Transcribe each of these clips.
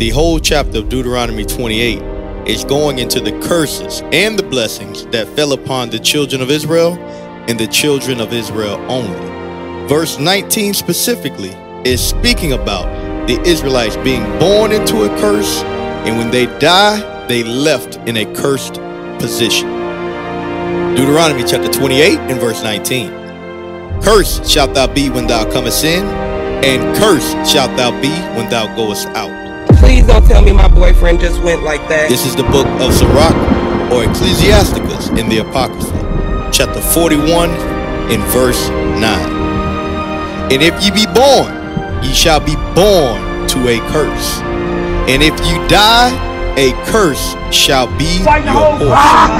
The whole chapter of Deuteronomy 28 is going into the curses and the blessings that fell upon the children of Israel and the children of Israel only. Verse 19 specifically is speaking about the Israelites being born into a curse, and when they die, they left in a cursed position. Deuteronomy chapter 28 and verse 19. Cursed shalt thou be when thou comest in, and cursed shalt thou be when thou goest out. Please don't tell me my boyfriend just went like that. This is the book of Sirach, or Ecclesiasticus in the Apocrypha, chapter 41 and verse 9. And if ye be born, ye shall be born to a curse, and if you die, a curse shall be your portion. Get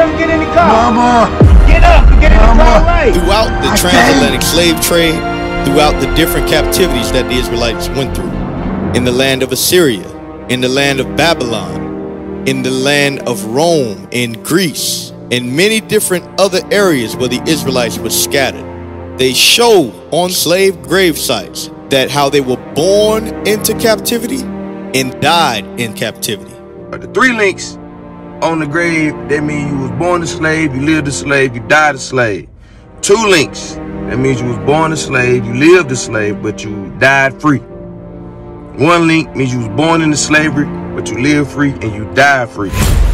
up, get in the car. Mama. Get up, get in the car, right. Throughout the transatlantic slave trade, throughout the different captivities that the Israelites went through, in the land of Assyria, in the land of Babylon, in the land of Rome, in Greece, in many different other areas where the Israelites were scattered, they show on slave grave sites that how they were born into captivity and died in captivity. The three links on the grave, that means you was born a slave, you lived a slave, you died a slave. Two links, that means you was born a slave, you lived a slave, but you died free. One link means you was born into slavery, but you lived free and you died free.